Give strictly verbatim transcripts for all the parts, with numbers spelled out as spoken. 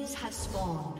Minions have spawned.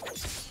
You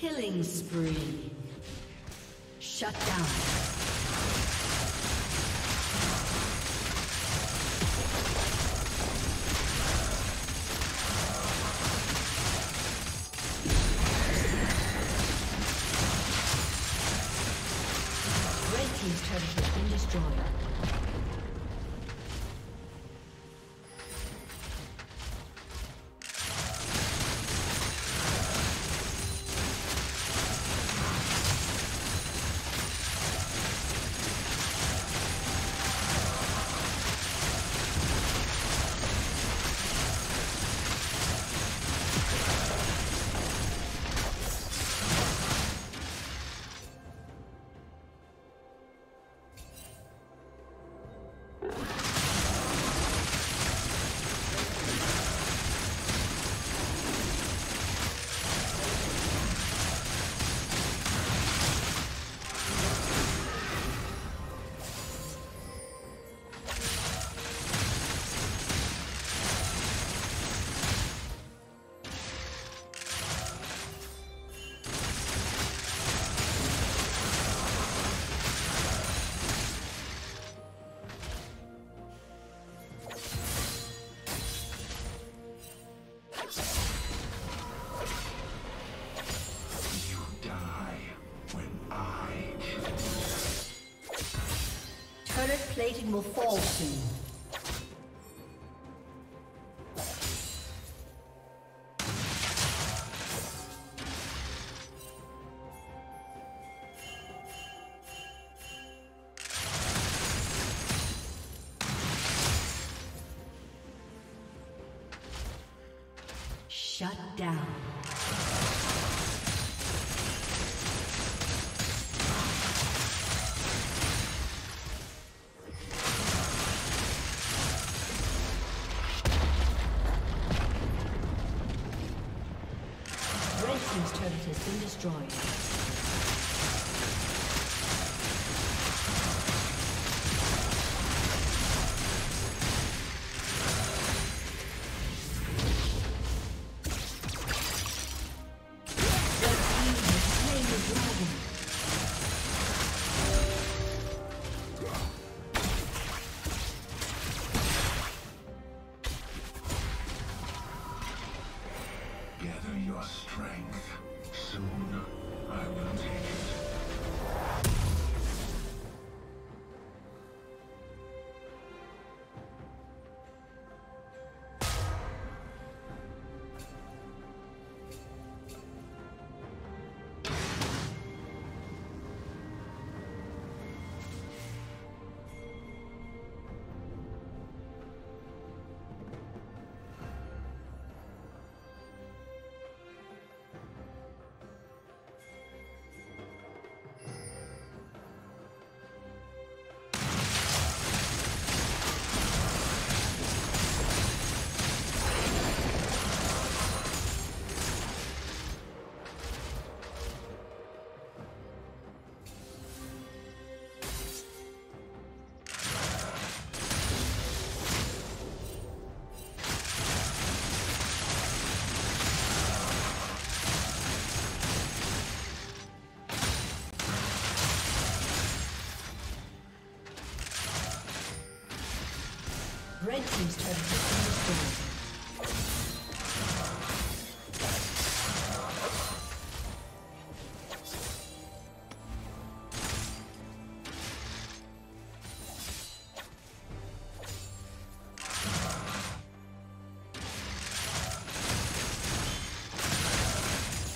Killing spree. Shut down. Plating will fall soon. Shut down. Red Team's turret has been destroyed. Red Team's turret has been destroyed.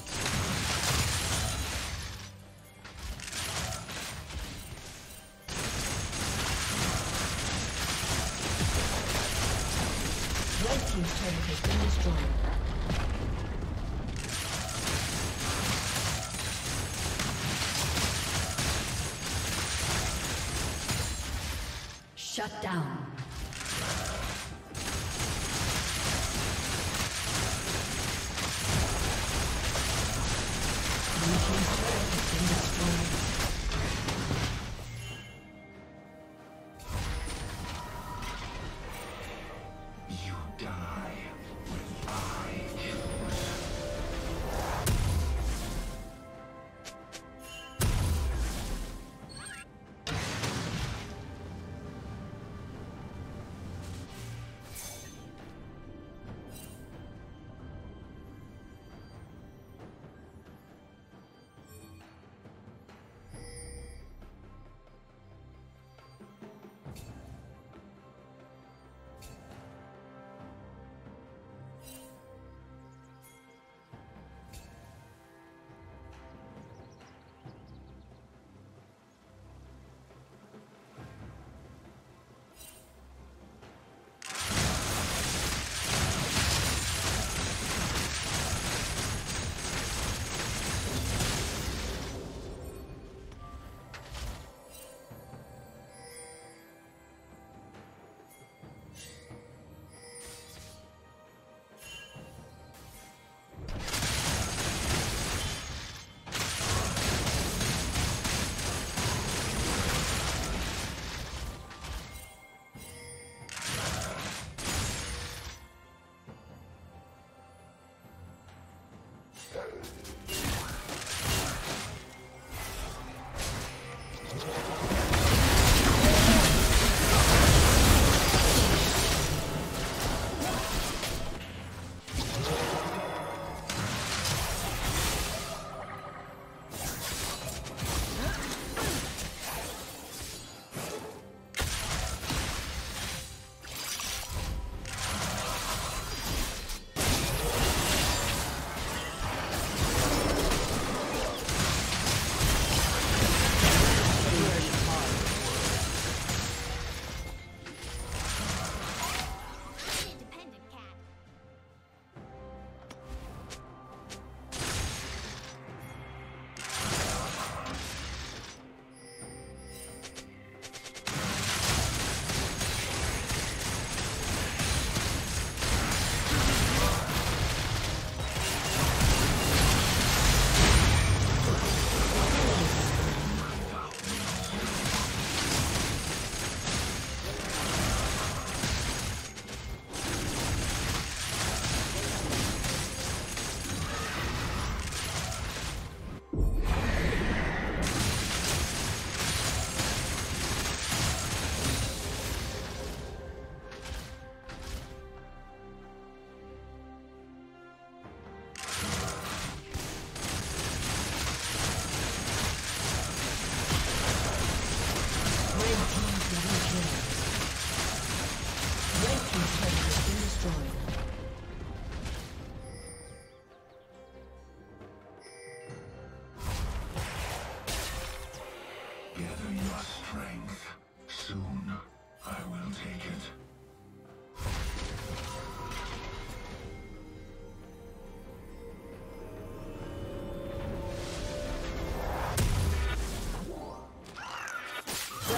Team's turret has been destroyed. Shut down. Blue Team's turret has been destroyed.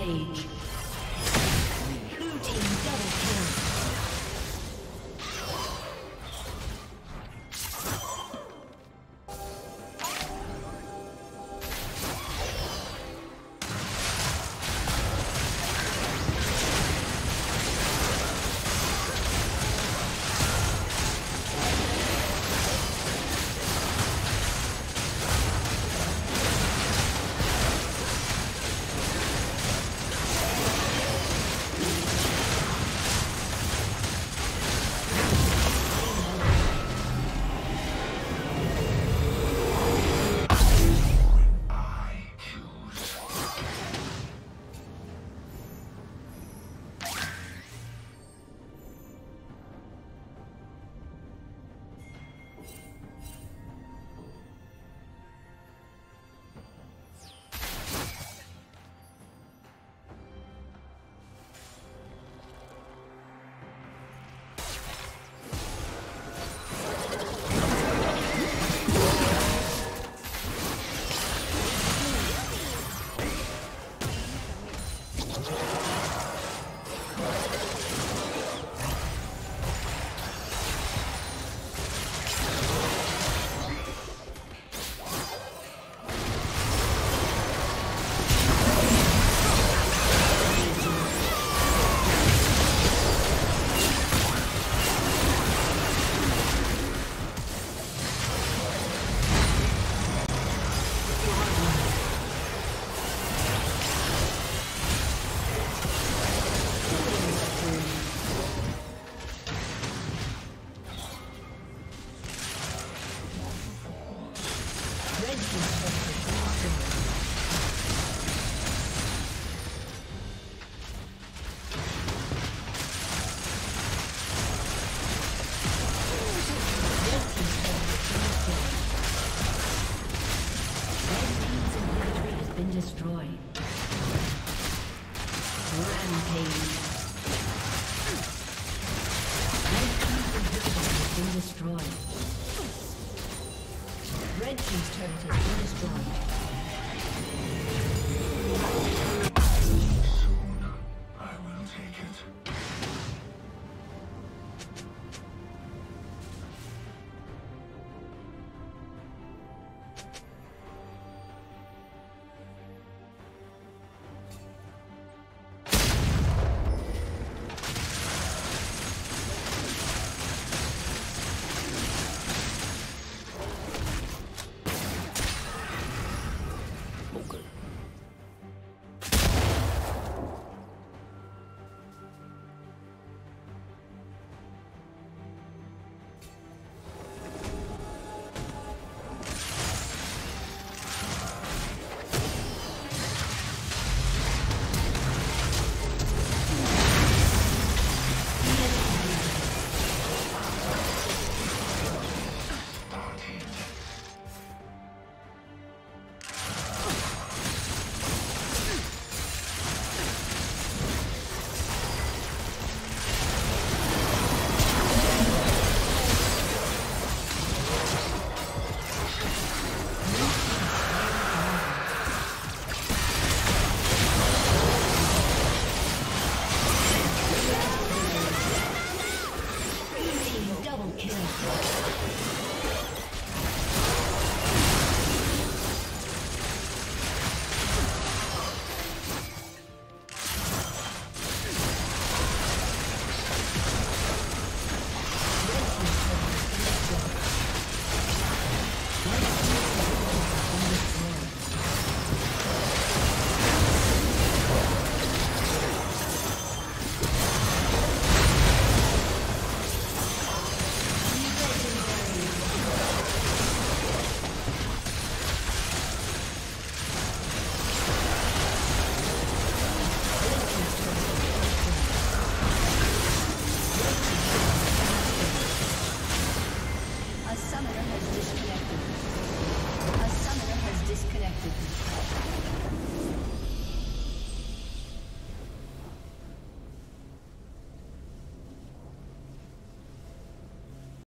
Page.